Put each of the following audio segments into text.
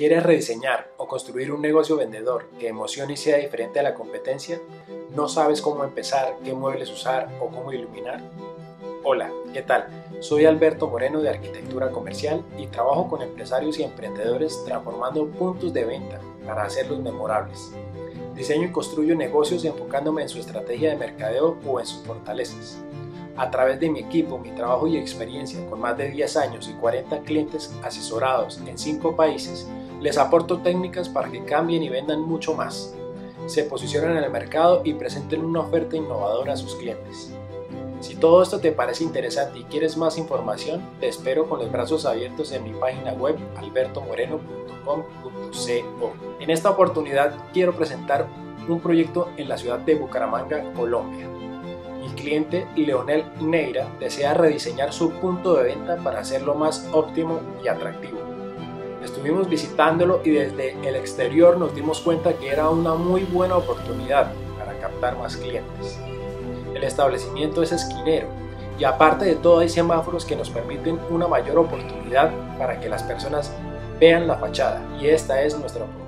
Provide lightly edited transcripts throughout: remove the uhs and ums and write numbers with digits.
¿Quieres rediseñar o construir un negocio vendedor que emocione y sea diferente a la competencia? ¿No sabes cómo empezar, qué muebles usar o cómo iluminar? Hola, ¿qué tal? Soy Alberto Moreno de Arquitectura Comercial y trabajo con empresarios y emprendedores transformando puntos de venta para hacerlos memorables. Diseño y construyo negocios enfocándome en su estrategia de mercadeo o en sus fortalezas. A través de mi equipo, mi trabajo y experiencia con más de 10 años y 40 clientes asesorados en 5 países, les aporto técnicas para que cambien y vendan mucho más, se posicionen en el mercado y presenten una oferta innovadora a sus clientes. Si todo esto te parece interesante y quieres más información, te espero con los brazos abiertos en mi página web albertomoreno.com.co. En esta oportunidad quiero presentar un proyecto en la ciudad de Bucaramanga, Colombia. Mi cliente Leonel Neira desea rediseñar su punto de venta para hacerlo más óptimo y atractivo. Estuvimos visitándolo y desde el exterior nos dimos cuenta que era una muy buena oportunidad para captar más clientes. El establecimiento es esquinero y aparte de todo hay semáforos que nos permiten una mayor oportunidad para que las personas vean la fachada, y esta es nuestra propuesta.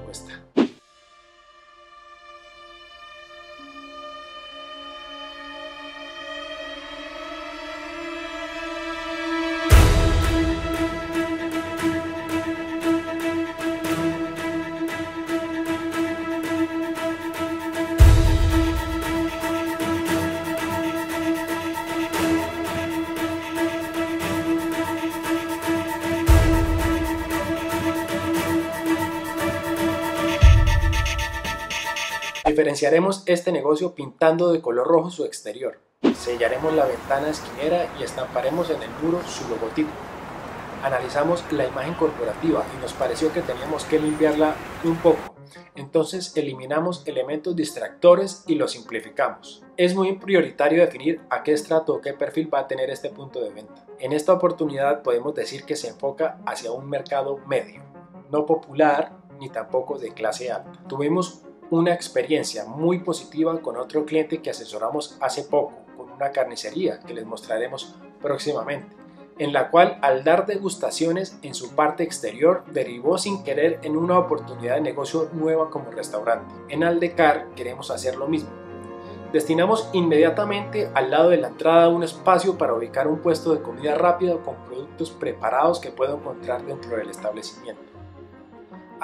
Diferenciaremos este negocio pintando de color rojo su exterior, sellaremos la ventana esquinera y estamparemos en el muro su logotipo. Analizamos la imagen corporativa y nos pareció que teníamos que limpiarla un poco, entonces eliminamos elementos distractores y lo simplificamos. Es muy prioritario definir a qué estrato o qué perfil va a tener este punto de venta. En esta oportunidad podemos decir que se enfoca hacia un mercado medio, no popular ni tampoco de clase alta. Tuvimos una experiencia muy positiva con otro cliente que asesoramos hace poco, con una carnicería que les mostraremos próximamente, en la cual al dar degustaciones en su parte exterior derivó sin querer en una oportunidad de negocio nueva como restaurante. En Aldecar queremos hacer lo mismo. Destinamos inmediatamente al lado de la entrada un espacio para ubicar un puesto de comida rápida con productos preparados que puedo encontrar dentro del establecimiento.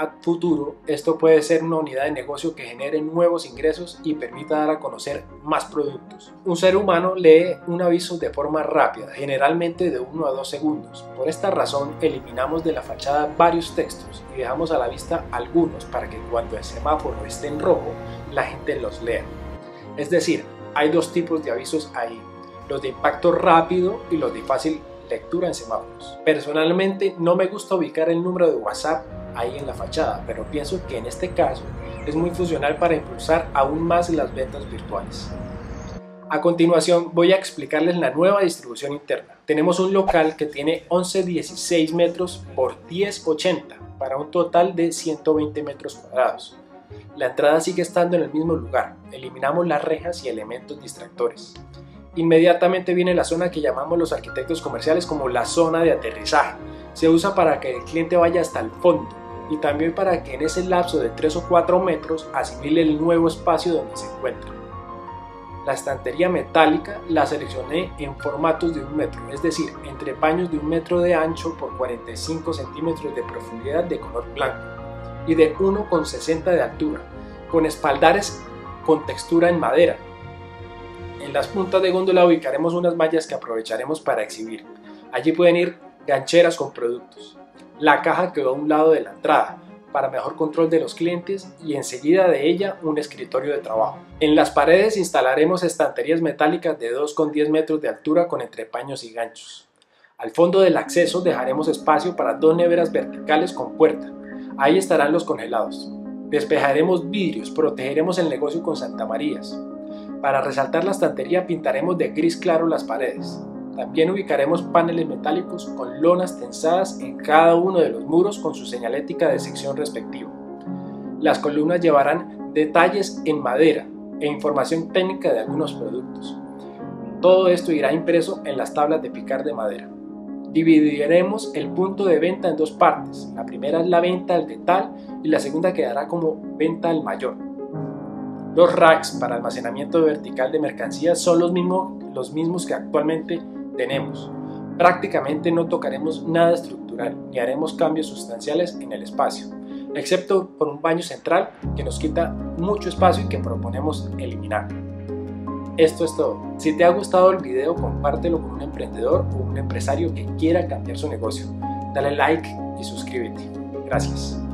A futuro, esto puede ser una unidad de negocio que genere nuevos ingresos y permita dar a conocer más productos. Un ser humano lee un aviso de forma rápida, generalmente de 1 a 2 segundos. Por esta razón, eliminamos de la fachada varios textos y dejamos a la vista algunos para que cuando el semáforo esté en rojo, la gente los lea. Es decir, hay dos tipos de avisos ahí, los de impacto rápido y los de fácil lectura en semáforos. Personalmente, no me gusta ubicar el número de WhatsApp ahí en la fachada, pero pienso que en este caso es muy funcional para impulsar aún más las ventas virtuales. A continuación voy a explicarles la nueva distribución interna. Tenemos un local que tiene 11,16 metros por 10,80 para un total de 120 metros cuadrados. La entrada sigue estando en el mismo lugar, eliminamos las rejas y elementos distractores. Inmediatamente viene la zona que llamamos los arquitectos comerciales como la zona de aterrizaje. Se usa para que el cliente vaya hasta el fondo y también para que en ese lapso de 3 o 4 metros asimile el nuevo espacio donde se encuentra. La estantería metálica la seleccioné en formatos de 1 metro, es decir, entre paños de 1 metro de ancho por 45 centímetros de profundidad de color blanco y de 1,60 de altura, con espaldares con textura en madera. En las puntas de góndola ubicaremos unas mallas que aprovecharemos para exhibir. Allí pueden ir gancheras con productos. La caja quedó a un lado de la entrada para mejor control de los clientes y enseguida de ella un escritorio de trabajo. En las paredes instalaremos estanterías metálicas de 2,10 metros de altura con entrepaños y ganchos. Al fondo del acceso dejaremos espacio para 2 neveras verticales con puerta. Ahí estarán los congelados. Despejaremos vidrios, protegeremos el negocio con santamarías. Para resaltar la estantería pintaremos de gris claro las paredes. También ubicaremos paneles metálicos con lonas tensadas en cada uno de los muros con su señalética de sección respectiva. Las columnas llevarán detalles en madera e información técnica de algunos productos. Todo esto irá impreso en las tablas de picar de madera. Dividiremos el punto de venta en dos partes. La primera es la venta al detal y la segunda quedará como venta al mayor. Los racks para almacenamiento vertical de mercancías son los mismos que actualmente tenemos. Prácticamente no tocaremos nada estructural ni haremos cambios sustanciales en el espacio, excepto por un baño central que nos quita mucho espacio y que proponemos eliminar. Esto es todo. Si te ha gustado el video, compártelo con un emprendedor o un empresario que quiera cambiar su negocio. Dale like y suscríbete. Gracias.